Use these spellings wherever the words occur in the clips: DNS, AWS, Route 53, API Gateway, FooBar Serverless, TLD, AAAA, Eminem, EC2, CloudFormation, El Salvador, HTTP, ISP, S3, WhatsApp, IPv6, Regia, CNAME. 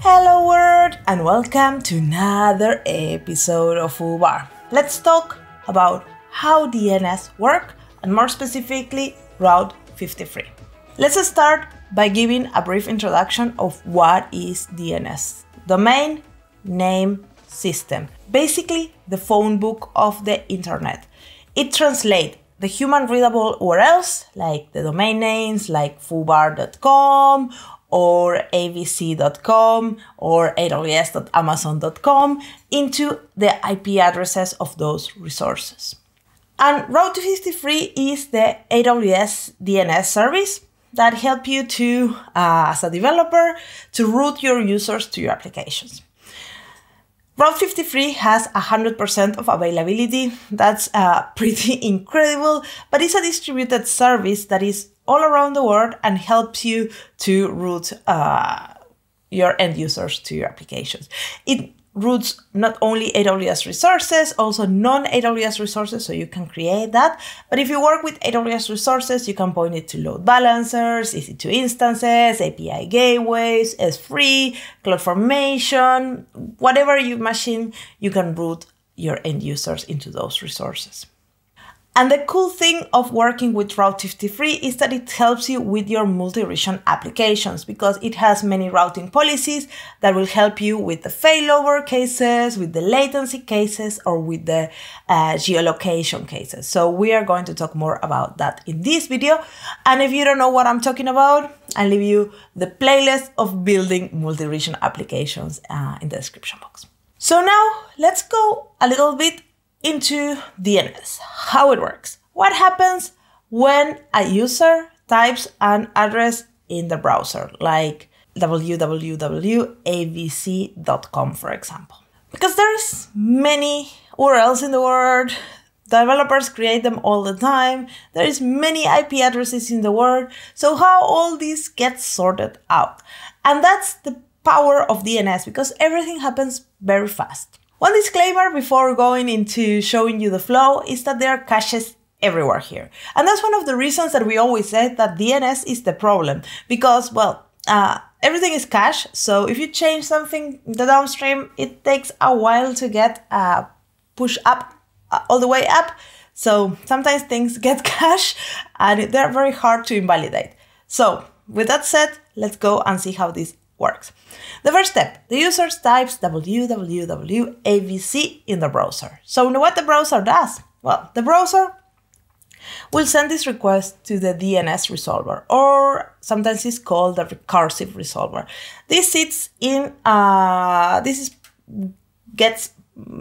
Hello world and welcome to another episode of FooBar. Let's talk about how DNS work and more specifically Route 53. Let's start by giving a brief introduction of what is DNS. Domain Name System. Basically the phone book of the internet. It translates the human readable URLs like the domain names like foobar.com or abc.com or aws.amazon.com into the IP addresses of those resources. And Route 53 is the AWS DNS service that helps you to, as a developer, to route your users to your applications. Route 53 has 100% of availability. That's pretty incredible, but it's a distributed service that is all around the world and helps you to route your end users to your applications. It routes not only AWS resources, also non-AWS resources, so you can create that. But if you work with AWS resources, you can point it to load balancers, EC2 instances, API gateways, S3, CloudFormation, whatever your machine, you can route your end users into those resources. And the cool thing of working with Route 53 is that it helps you with your multi-region applications because it has many routing policies that will help you with the failover cases, with the latency cases, or with the geolocation cases. So we are going to talk more about that in this video. And if you don't know what I'm talking about, I'll leave you the playlist of building multi-region applications in the description box. So now let's go a little bit into DNS, how it works. What happens when a user types an address in the browser, like www.abc.com, for example? Because there's many URLs in the world, developers create them all the time, there is many IP addresses in the world, so how all this gets sorted out. And that's the power of DNS, because everything happens very fast. One disclaimer before going into showing you the flow is that there are caches everywhere here. And that's one of the reasons that we always say that DNS is the problem because, well, everything is cached. So if you change something in the downstream, it takes a while to get pushed up all the way up. So sometimes things get cached and they're very hard to invalidate. So with that said, let's go and see how this works. The first step, the user types www.abc in the browser. So what the browser does? Well, the browser will send this request to the DNS resolver, or sometimes it's called the recursive resolver. This sits in, gets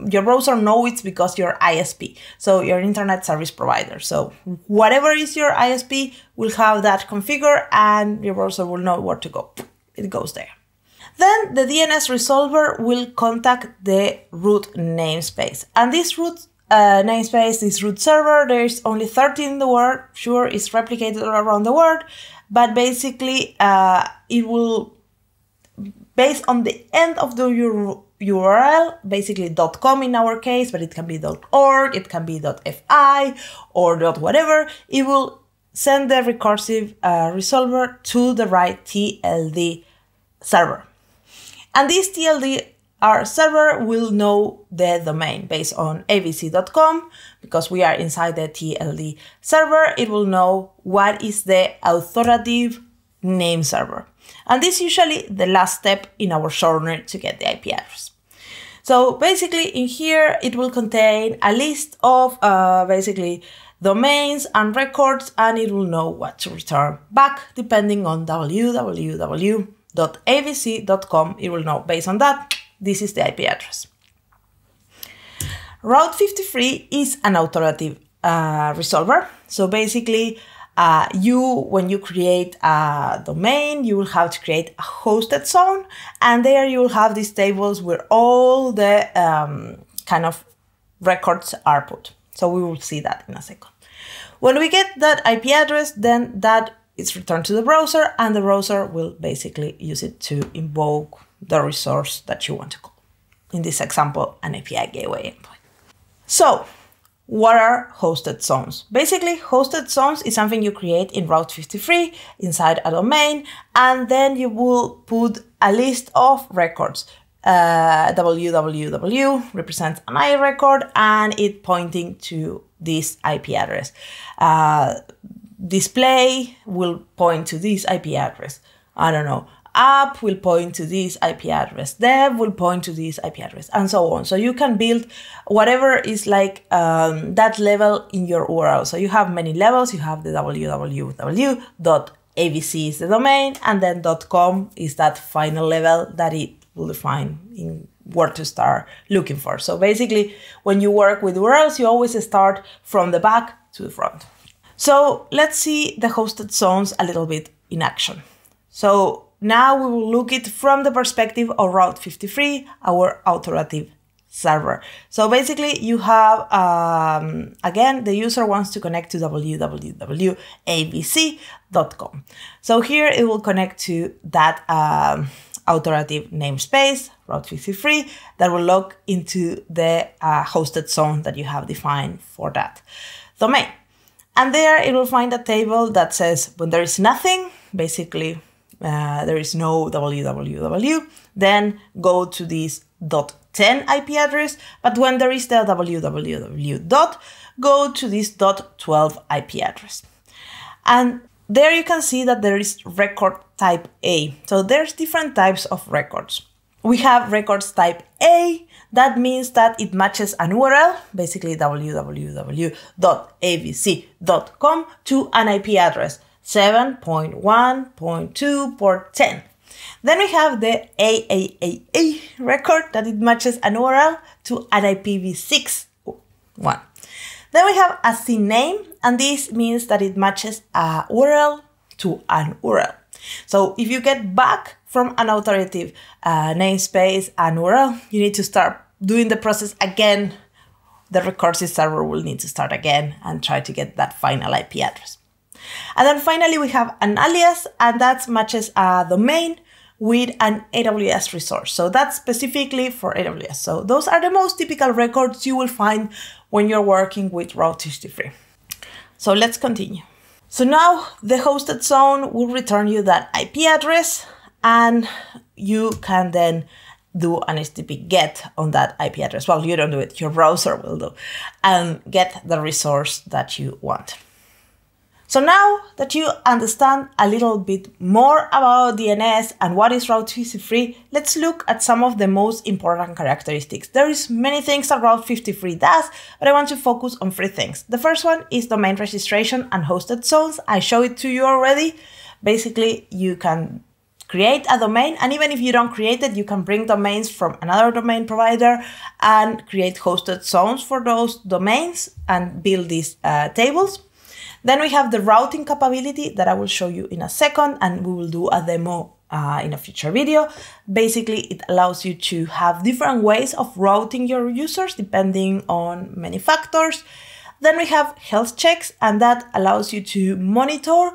your browser knows it's because your ISP, so your internet service provider. So whatever is your ISP will have that configured and your browser will know where to go. It goes there. Then the DNS resolver will contact the root namespace. And this root namespace, this root server, there's only 13 in the world. Sure, it's replicated all around the world, but basically it will, based on the end of the URL, basically .com in our case, but it can be .org, it can be .fi or .whatever, it will send the recursive resolver to the right TLD server. And this TLD server will know the domain based on abc.com because we are inside the TLD server. It will know what is the authoritative name server. And this is usually the last step in our journey to get the IP address. So basically in here, it will contain a list of basically domains and records, and it will know what to return back depending on www.abc.com. It will know based on that, this is the IP address. Route 53 is an authoritative resolver. So basically, when you create a domain, you will have to create a hosted zone, and there you will have these tables where all the kind of records are put. So we will see that in a second. When we get that IP address, then that is returned to the browser, and the browser will basically use it to invoke the resource that you want to call. In this example, an API gateway endpoint. So What are hosted zones? Basically, hosted zones is something you create in Route 53 inside a domain, and then you will put a list of records. www represents an I record, and it pointing to this IP address. Display will point to this IP address. I don't know. App will point to this IP address, dev will point to this IP address, and so on. So you can build whatever is like that level in your URL. So you have many levels. You have the www.abc is the domain, and then .com is that final level that it will define in where to start looking for. So basically, when you work with URLs, you always start from the back to the front. So let's see the hosted zones a little bit in action. So now we will look at it from the perspective of Route 53, our alternative server. So basically you have, again, the user wants to connect to www.abc.com. So here it will connect to that alternative namespace, Route 53, that will log into the hosted zone that you have defined for that domain. And there it will find a table that says when there is nothing, basically, there is no www, then go to this .10 IP address, but when there is the www dot, go to this .12 IP address. And there you can see that there is record type A. So there's different types of records. We have records type A, that means that it matches an URL, basically www.abc.com, to an IP address. 7.1.2 port 10. Then we have the AAAA record that it matches an URL to an IPv6 one. Then we have a CNAME, and this means that it matches a URL to an URL. So if you get back from an alternative namespace and URL, you need to start doing the process again. The recursive server will need to start again and try to get that final IP address. And then finally, we have an alias, and that matches a domain with an AWS resource. So that's specifically for AWS. So those are the most typical records you will find when you're working with Route 53. So let's continue. So now the hosted zone will return you that IP address, and you can then do an HTTP GET on that IP address. Well, you don't do it, your browser will do, and get the resource that you want. So now that you understand a little bit more about DNS and what is Route 53, let's look at some of the most important characteristics. There is many things that Route 53 does, but I want to focus on three things. The first one is domain registration and hosted zones. I showed it to you already. Basically, you can create a domain, and even if you don't create it, you can bring domains from another domain provider and create hosted zones for those domains and build these tables. Then we have the routing capability that I will show you in a second, and we will do a demo in a future video. Basically, it allows you to have different ways of routing your users depending on many factors. Then we have health checks, and that allows you to monitor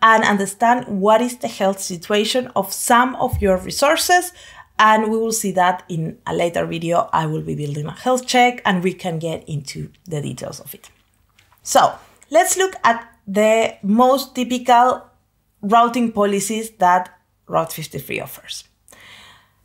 and understand what is the health situation of some of your resources. And we will see that in a later video. I will be building a health check, and we can get into the details of it. So let's look at the most typical routing policies that Route 53 offers.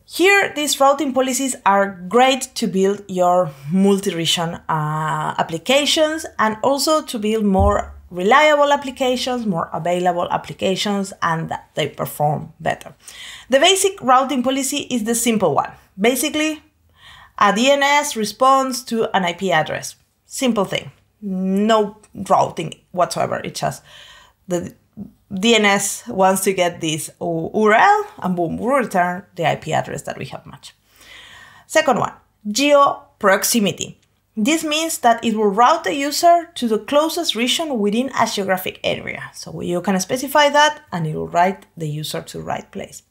Here, these routing policies are great to build your multi-region applications, and also to build more reliable applications, more available applications, and that they perform better. The basic routing policy is the simple one. Basically, a DNS responds to an IP address. Simple thing. No routing whatsoever. It's just the DNS wants to get this URL, and boom, we'll return the IP address that we have matched. Second one, geo proximity. This means that it will route the user to the closest region within a geographic area. So you can specify that, and it will route the user to the right place.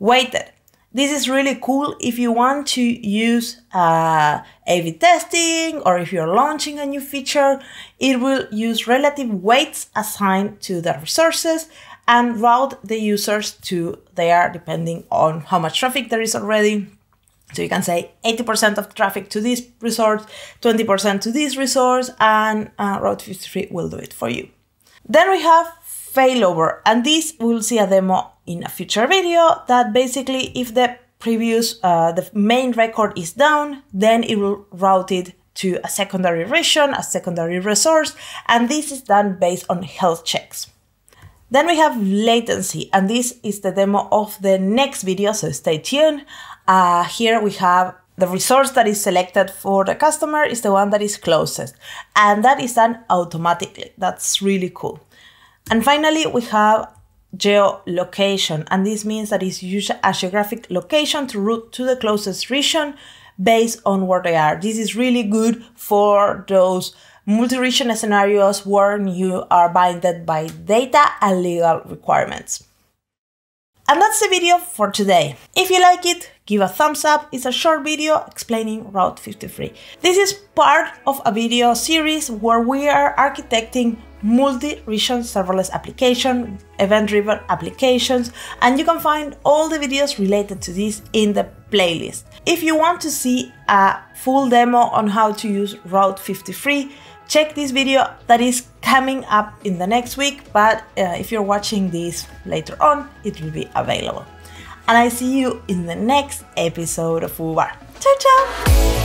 Weighted. This is really cool if you want to use A/B testing, or if you're launching a new feature. It will use relative weights assigned to the resources and route the users to there depending on how much traffic there is already, So you can say 80% of traffic to this resource, 20% to this resource, and Route 53 will do it for you. Then we have failover, and this we'll see a demo in a future video that basically if the previous, the main record is down, then it will route it to a secondary region, a secondary resource, and this is done based on health checks. Then we have latency, and this is the demo of the next video, so stay tuned. Here we have the resource that is selected for the customer is the one that is closest, and that is done automatically. That's really cool. And finally, we have geolocation, and this means that it's usually a geographic location to route to the closest region based on where they are. This is really good for those multi-region scenarios where you are bounded by data and legal requirements. And that's the video for today. If you like it, give a thumbs up. It's a short video explaining Route 53. This is part of a video series where we are architecting multi-region serverless application, event-driven applications, and you can find all the videos related to this in the playlist. If you want to see a full demo on how to use Route 53, check this video that is coming up in the next week, but if you're watching this later on, it will be available. And I see you in the next episode of Ubar. Ciao, ciao!